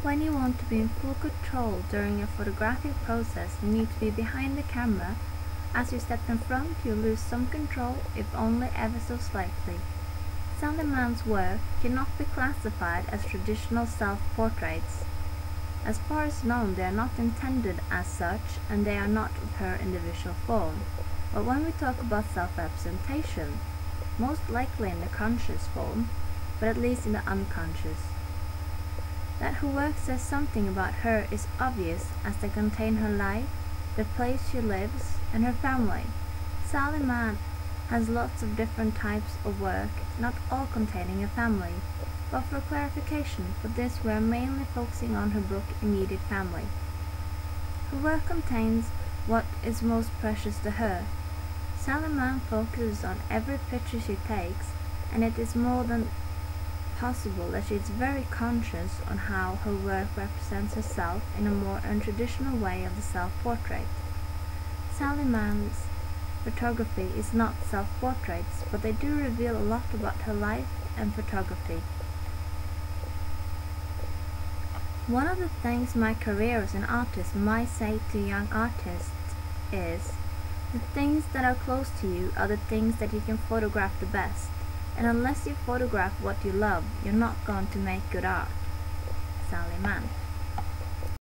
When you want to be in full control during your photographic process, you need to be behind the camera. As you step in front, you lose some control, if only ever so slightly. Sally Mann's work cannot be classified as traditional self-portraits. As far as known, they are not intended as such, and they are not of her in the visual form. But when we talk about self-representation, most likely in the conscious form, but at least in the unconscious. That her work says something about her is obvious, as they contain her life, the place she lives, and her family. Sally Mann has lots of different types of work, not all containing a family. But for clarification, for this we are mainly focusing on her book Immediate Family. Her work contains what is most precious to her. Sally Mann focuses on every picture she takes, and it is more than possible that she is very conscious on how her work represents herself in a more untraditional way of the self-portrait. Sally Mann's photography is not self-portraits, but they do reveal a lot about her life and photography. One of the things my career as an artist might say to young artists is, the things that are close to you are the things that you can photograph the best. And unless you photograph what you love, you're not going to make good art. Sally Mann.